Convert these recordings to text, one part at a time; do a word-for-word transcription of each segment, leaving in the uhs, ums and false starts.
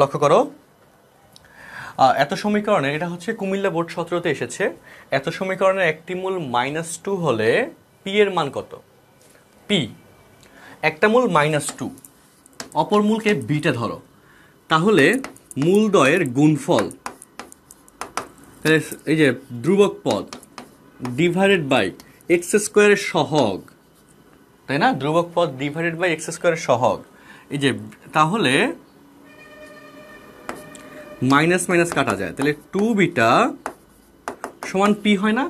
লক্ষ্য করো এত সমীকরণে এটা হচ্ছে কুমিল্লা বোর্ড সতেরো তে এসেছে। এত সমীকরণে একটি মূল মাইনাস টু হলে পি এর মান কত? পি একটা মূল মাইনাস টু, অপর মূলকে বিটা ধরো, তাহলে মূলদ্বয়ের গুণফল এই যে ধ্রুবক পদ ডিভাইডেড বাই এক্স স্কোয়ারের সহগ, তাই না? ধ্রুবক পদ ডিভাইডেড বাই এক্স স্কোয়ারের সহগ, এই যে তাহলে মাইনাস মাইনাস কাটা যায়, তাহলে টু বিটা সমান পি হয় না?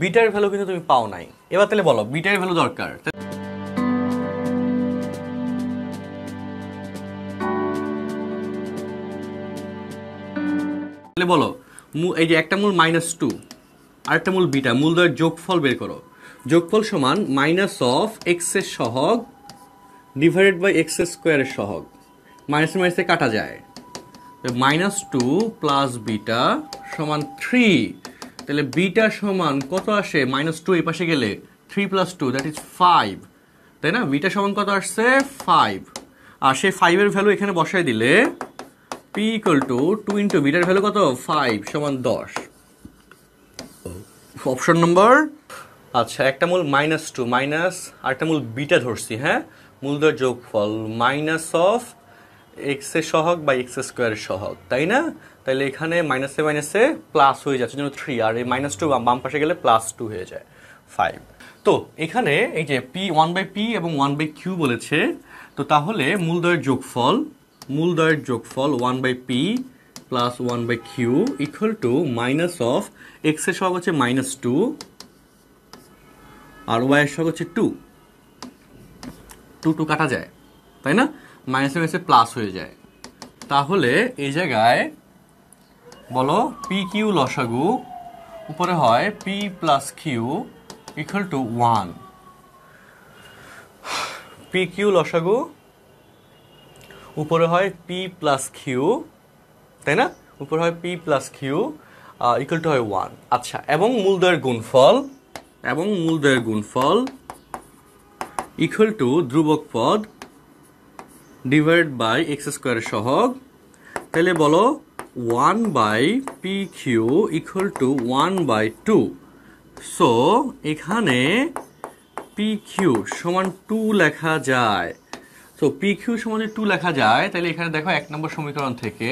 বিটার ভ্যালু কিন্তু তুমি পাও নাই। এবার তাহলে বলো বিটার ভ্যালু দরকার, তাহলে বলো এই যে একটা মূল মাইনাস টু আর একটা মূল বিটা, মূল দ্বয়ের যোগফল বের করো। যোগফল সমান মাইনাস অফ এক্স এর সহগ ডিভাইডেড বাই এক্স স্কোয়ারের সহগ, মাইনাসে মাইনাসে কাটা যায়, মাইনাস টু প্লাস বিটা সমান থ্রি, তাহলে বিটা সমান কত আসে? মাইনাস টু এই পাশে গেলে three plus two that is five, তাই না? বিটা সমান কত আসছে? ফাইভ, আর সেই ফাইভের ভ্যালু এখানে বসায় দিলে P equal to two into বিটার ভ্যালু কত? ফাইভ সমান দশ, অপশন নম্বর। আচ্ছা একটা মূল মাইনাস টু মাইনাস আর একটা মূল বিটা ধরছি, হ্যাঁ মূলদের যোগফল মাইনাস অফ এক্স এর সহগ বা এক্স স্কোয়ারের সহগ, তাই না? তাহলে এখানে মাইনাসে মাইনাসে প্লাস হয়ে যাচ্ছে জন্য থ্রি, আর এই মাইনাস টু বাম পাশে গেলে প্লাস টু হয়ে যায় ফাইভ। তো এখানে এই যে পি ওয়ান বাই পি এবং ওয়ান বাই কিউ বলেছে, তো তাহলে মূলদ্বয়ের যোগফল মূলদ্বয়ের যোগফল one by P plus one by Q equal to minus of X এর সহগ হচ্ছে মাইনাস টু আর ওয়াই এর সহগ হচ্ছে টু, টু টু কাটা যায়, তাই না? মাইনাসে মাইনাসে প্লাস হয়ে যায়, তাহলে এই জায়গায় বলো পি কিউ লসাগু উপরে হয় P plus Q equal to one, P Q লসাগু উপরে হয় পি প্লাস কিউ, তাই না? উপরে হয় P plus Q equal to হয় ওয়ান। আচ্ছা এবং মূলদ্বয়ের গুণফল এবং মূলদ্বয়ের গুণফল ইকুয়াল টু ধ্রুবক পদ ডিভাইড বাই এক্স স্কোয়ারের সহগ, তাহলে বলো one by P Q equal to one by two, so এখানে পি কিউ সমান টু লেখা যায়। সো পি কিউ সমান টু লেখা যায়, তাহলে এখানে দেখো এক নম্বর সমীকরণ থেকে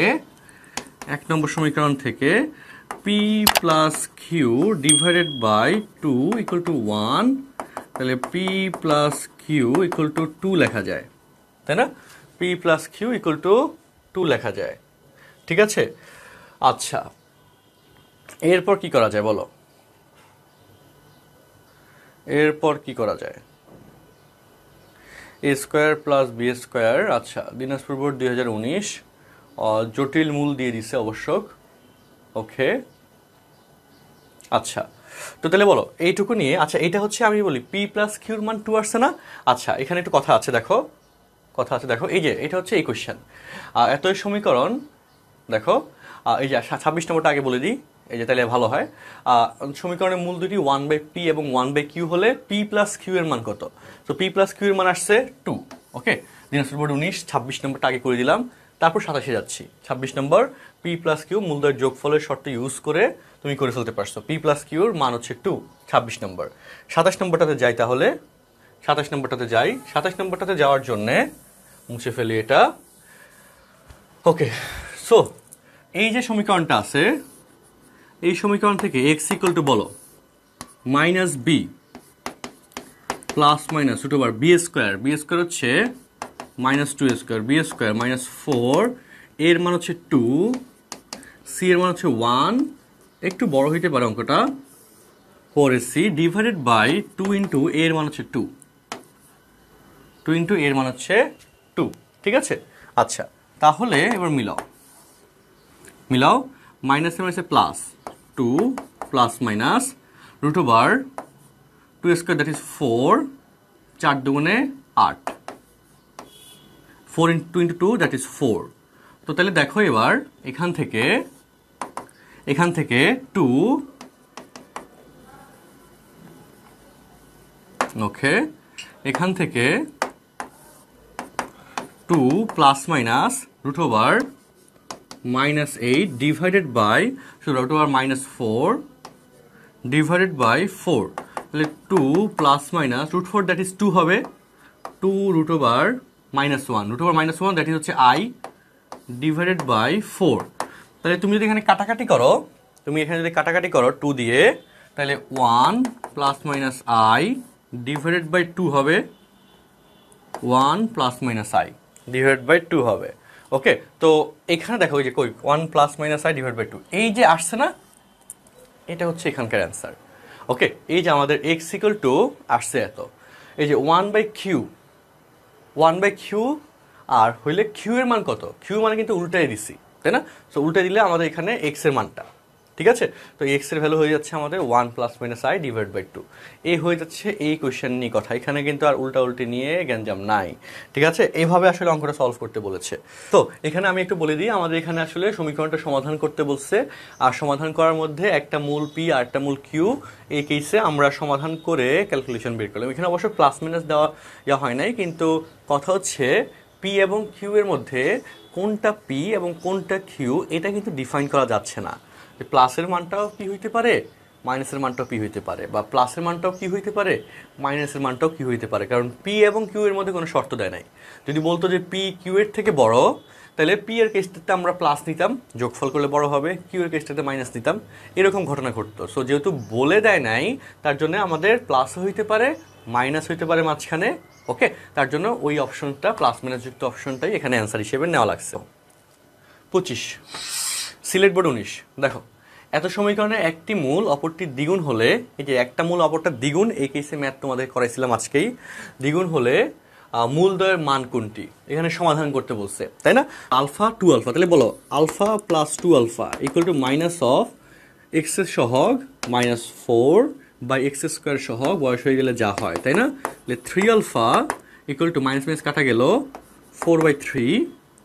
এক নম্বর সমীকরণ থেকে P plus Q divided by two equal to one, তাহলে P plus Q equal to two লেখা যায়, তাই না? P plus Q equal to two লেখা যায়, ঠিক আছে? আচ্ছা এরপর কি করা যায় বলো, এরপর কি করা যায়? A square plus B square, আচ্ছা দিনাজপুর বোর্ড দুই হাজার উনিশ জটিল মূল দিয়ে দিছে আবশ্যক, ওকে। আচ্ছা তো তাহলে বলো এইটুকু নিয়ে, আচ্ছা এটা হচ্ছে আমি বলি পি প্লাস কিউর মান টু আসছে না? আচ্ছা এখানে একটু কথা আছে, দেখো কথা আছে, দেখো এই যে এটা হচ্ছে এই কোয়েশ্চেন এতই সমীকরণ, দেখো এই যে ছাব্বিশ নম্বরটা আগে বলে দিই, এই যে তাহলে ভালো হয়। সমীকরণের মূল দুটি ওয়ান বাই পি এবং ওয়ান বাই কিউ হলে পি প্লাস কিউ এর মান কত? তো পি প্লাস কিউ এর মান আসছে টু, ওকে। দিনাজপুর বোর্ড উনিশ ছাব্বিশ নম্বরটা আগে করে দিলাম, তারপর সাতাশে যাচ্ছি। ছাব্বিশ নম্বর পি প্লাস কিউ মূলদ্বয়ের যোগফলের শর্ত ইউজ করে তুমি করে ফেলতে পারছো, পি প্লাস কিউর মান হচ্ছে টু, ছাব্বিশ নম্বর। সাতাশ নম্বরটাতে যাই, তাহলে সাতাশ নম্বরটাতে যাই, সাতাশ নম্বরটাতে যাওয়ার জন্যে মুছে ফেলি এটা, ওকে। সো এই যে সমীকরণটা আছে, এই সমীকরণ থেকে এক্স ইকুয়াল টু বলো minus B plus minus root over B square, B square হচ্ছে minus two square, B square minus four, এর মান হচ্ছে টু, সি এর মান হচ্ছে ওয়ান, একটু বড় হইতে পারে অঙ্কটা, four S C divided by two into এর মান হচ্ছে টু, টু ইন্টু এর মান হচ্ছে টু, ঠিক আছে? আচ্ছা তাহলে এবার মিলাও মিলাও মাইনাস মাইনাসে plus two plus minus root over two square that is four, চার দুগুণে আট, four into two into two that is four. তো তাহলে দেখো এবার এখান থেকে এখান থেকে টু, ওকে, এখান থেকে two plus minus root over minus eight divided by so root over minus four divided by four. two plus minus root four, that is two হবে, two root over minus one, root over minus one, that is হচ্ছে I divided by four. তাহলে তুমি যদি এখানে কাটাকাটি করো, তুমি এখানে যদি কাটাকাটি করো two দিয়ে, তাহলে one plus minus I divided by two হবে, one plus minus I divided by two হবে. ওকে, তো এখানে দেখো যে কই one plus minus I divided by two, এই যে আসছে না, এটা হচ্ছে এখানকার অ্যানসার। ওকে, এই যে আমাদের x equal to আসছে এত, এই যে one by q, one by q আর হইলে q এর মান কত, q মানে কিন্তু উল্টাই দিছি, তাই না? সো উল্টাই দিলে আমাদের এখানে x এর মানটা, ঠিক আছে? তো x এর ভ্যালু হয়ে যাচ্ছে আমাদের one plus minus I divided by two, এই হয়ে যাচ্ছে এই কোশ্চেন নিয়ে কথা। এখানে কিন্তু আর উল্টা উল্টি নিয়ে গ্যাঞ্জাম নাই, ঠিক আছে? এইভাবে আসলে অঙ্কটা সলভ করতে বলেছে। তো এখানে আমি একটু বলে দিই, আমাদের এখানে আসলে সমীকরণটা সমাধান করতে বলছে, আর সমাধান করার মধ্যে একটা মূল p আর একটা মূল q, এই কেসে আমরা সমাধান করে ক্যালকুলেশন বের করলাম। এখানে অবশ্য প্লাস মাইনাস দেওয়া ইয়া হয় নাই, কিন্তু কথা হচ্ছে p এবং q এর মধ্যে কোনটা p এবং কোনটা q এটা কিন্তু ডিফাইন করা যাচ্ছে না। প্লাসের মানটাও p হইতে পারে, মাইনাসের মানটাও p হইতে পারে, বা প্লাসের মানটাও q হইতে পারে, মাইনাসের মানটাও q হইতে পারে, কারণ p এবং q এর মধ্যে কোনো শর্ত দেয় নাই। যদি বলতো যে p q এর থেকে বড়, তাহলে p এর কেসটাতে আমরা প্লাস নিতাম, যোগফল করলে বড় হবে, q এর কেসটাতে মাইনাস নিতাম, এরকম ঘটনা ঘটতো। সো যেহেতু বলে দেয় নাই, তার জন্য আমাদের প্লাসও হইতে পারে মাইনাস হইতে পারে মাঝখানে। ওকে, তার জন্য ওই অপশনটা প্লাস মাইনাস যুক্ত অপশনটাই এখানে অ্যান্সার হিসেবে নেওয়া লাগছে। পঁচিশ, সিলেট বোর্ড উনিশ। দেখো, এত সমীকরণে একটি মূল অপরটি দ্বিগুণ হলে, এই যে একটা মূল অপরটা দ্বিগুণ, এই কেসে ম্যাথ তোমাদের করাইছিলাম আজকেই, দ্বিগুণ হলে মূলদ্বয়ের মান কোনটি, এখানে সমাধান করতে বলছে, তাই না? আলফা টু আলফা, তাহলে বলো alpha plus two alpha equal to minus of এক্সের সহগ minus four by X square সহগ বয়স হয়ে গেলে যা হয়, তাই না? তাহলে three alpha equal to minus minus কাটা গেল ফোর বাই থ্রি,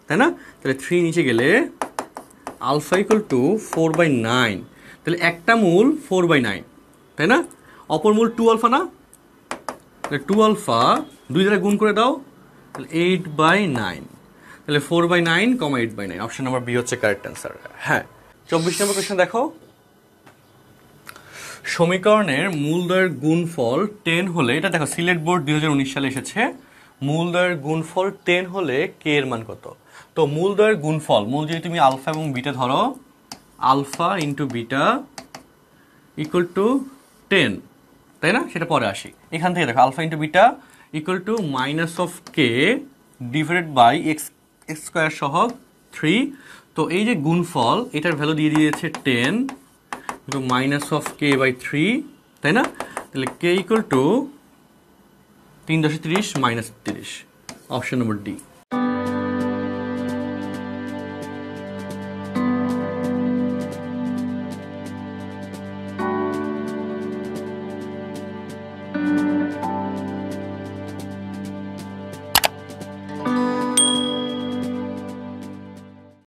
তাই না? তাহলে থ্রি নিচে গেলে alpha equal to four by nine, তাহলে একটা মূল ফোর বাই নাইন, তাই না? অপর মূল টু আলফা না, তাহলে টু আলফা দুই দ্বারা গুণ করে দাও, তাহলে এইট বাই নাইন, তাহলে four by nine comma eight by nine, option number B হচ্ছে কারেক্ট অ্যান্সার। হ্যাঁ, চব্বিশ নম্বর কোয়েশ্চন দেখো, সমীকরণের মূলদ্বয়ের গুণফল টেন হলে, এটা দেখো সিলেট বোর্ড দুই হাজার উনিশ সালে এসেছে, মূলদ্বয়ের গুণফল টেন হলে কে এর মান কত? তো মূলদ্বয়ের গুণফল, মূল যদি তুমি আলফা এবং বিটা ধরো, alpha into beta equal to ten, তাই না? সেটা পরে আসি। এখান থেকে দেখো alpha into beta equal to minus of K divided by X X square সহ থ্রি। তো এই যে গুণফল, এটার ভ্যালু দিয়ে দিয়েছে ten into minus of K by three, তাই না? তাহলে কে ইকুয়াল টু তিন দশে তিরিশ মাইনাস তিরিশ, অপশন নম্বর ডি।